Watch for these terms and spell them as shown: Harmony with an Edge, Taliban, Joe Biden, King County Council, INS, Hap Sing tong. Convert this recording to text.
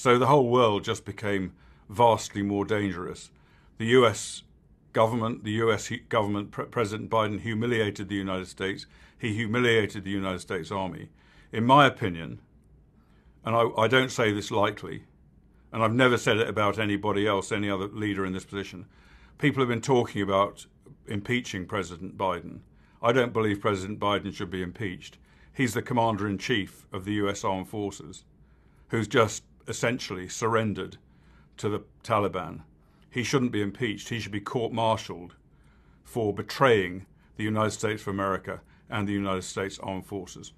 So the whole world just became vastly more dangerous. The US government, President Biden humiliated the United States. He humiliated the United States Army. In my opinion, and I don't say this lightly, and I've never said it about anybody else, any other leader in this position, people have been talking about impeaching President Biden. I don't believe President Biden should be impeached. He's the commander-in-chief of the US Armed Forces, who's just essentially surrendered to the Taliban. He shouldn't be impeached. He should be court-martialed for betraying the United States of America and the United States Armed Forces.